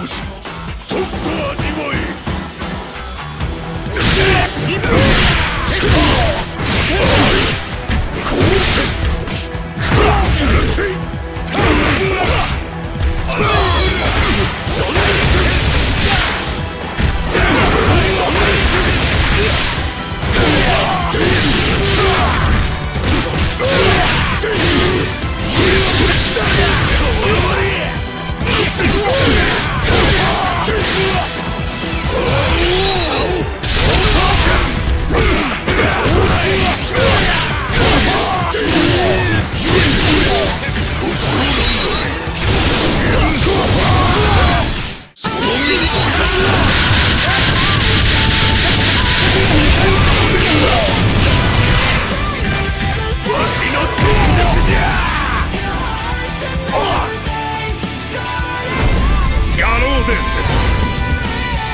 ぶしトップを味わ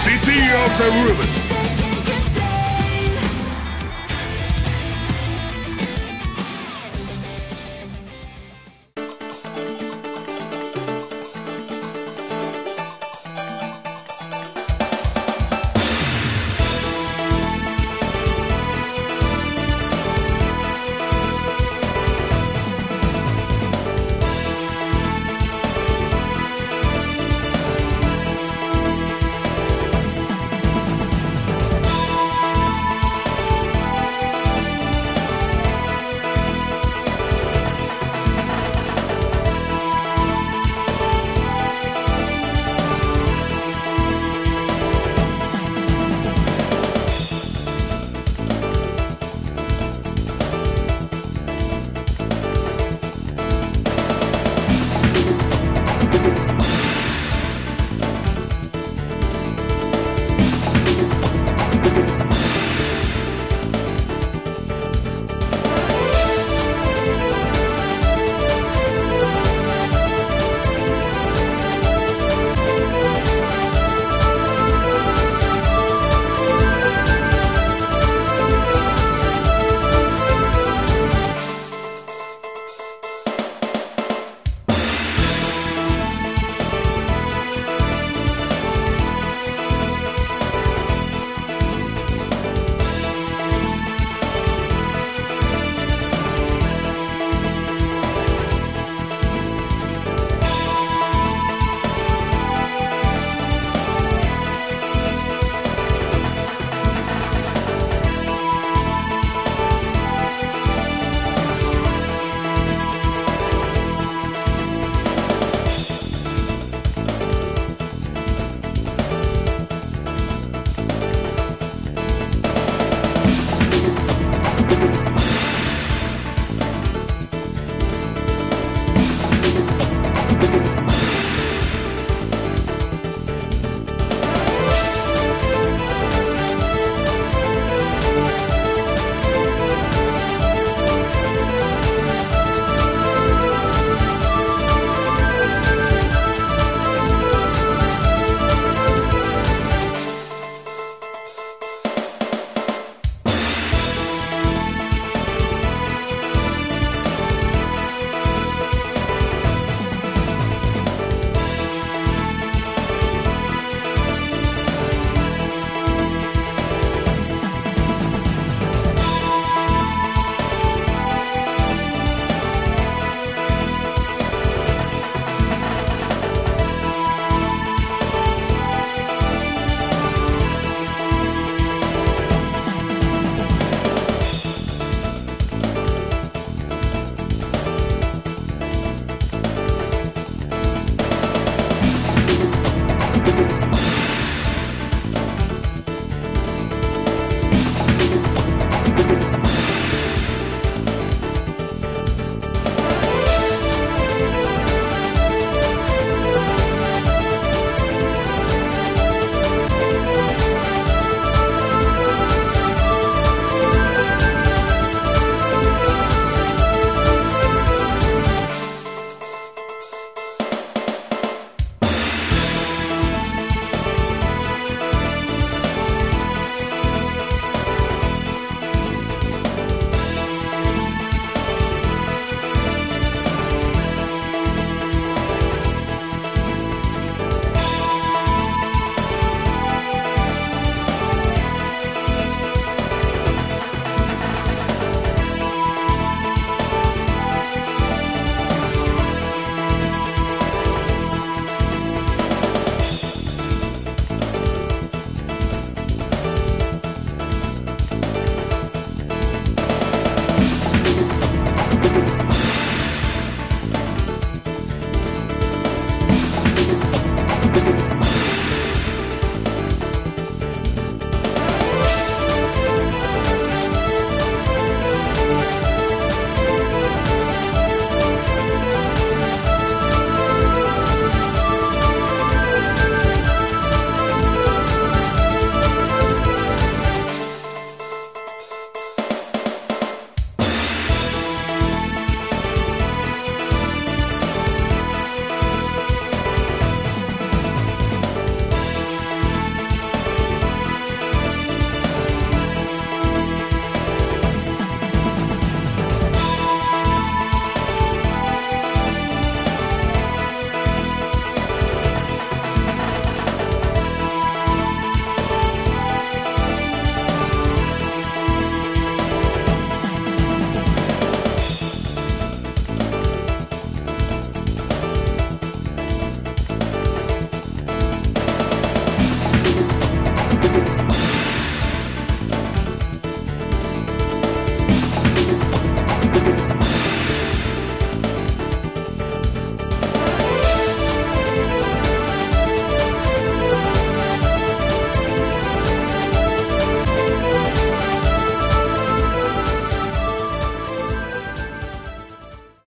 City of the Ribbon.